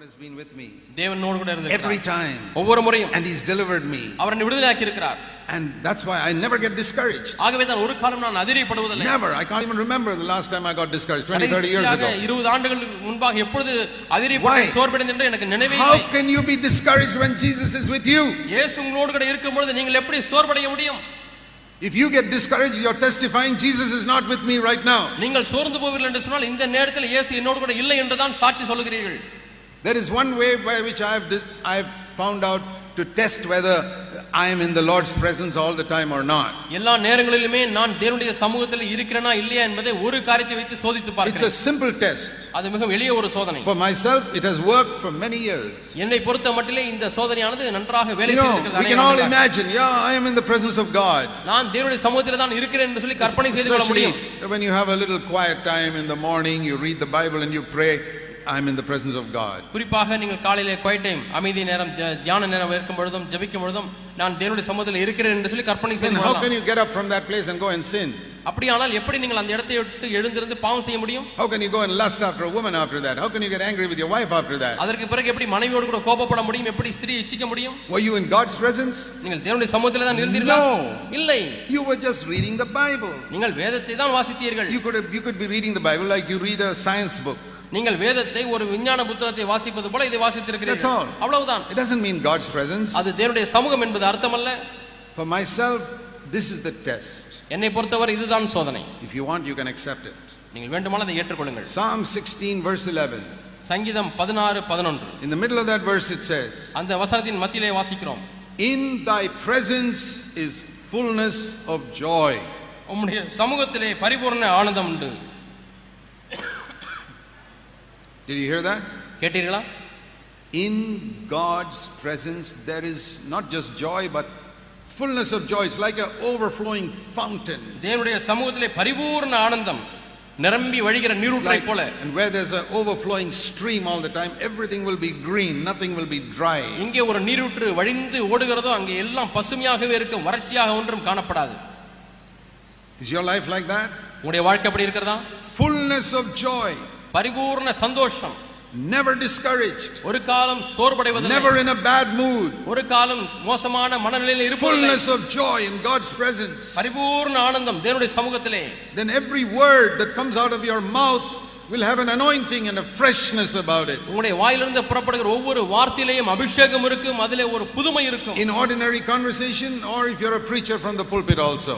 God has been with me every time, and He's delivered me. And that's why I never get discouraged. Never. I can't even remember the last time I got discouraged, 20, 30 years ago. Why? How can you be discouraged when Jesus is with you? If you get discouraged, you're testifying Jesus is not with me right now. There is one way by which I've found out to test whether I am in the Lord's presence all the time or not. It's a simple test. For myself, it has worked for many years. You know, we can all imagine, I am in the presence of God. Especially when you have a little quiet time in the morning, you read the Bible and you pray, I'm in the presence of God. Then how can you get up from that place and go and sin? How can you go and lust after a woman after that? How can you get angry with your wife after that? Were you in God's presence? No. You were just reading the Bible. You could be reading the Bible like you read a science book. That's all. It doesn't mean God's presence. For myself, this is the test. If you want, you can accept it. Psalm 16 verse 11. In the middle of that verse it says, in thy presence is fullness of joy. Did you hear that? In God's presence, there is not just joy, but fullness of joy. It's like an overflowing fountain. And where there's an overflowing stream all the time, everything will be green, nothing will be dry. Is your life like that? Fullness of joy. Never discouraged. Never in a bad mood. Fullness of joy in God's presence. Then every word that comes out of your mouth will have an anointing and a freshness about it. In ordinary conversation, or if you're a preacher from the pulpit also.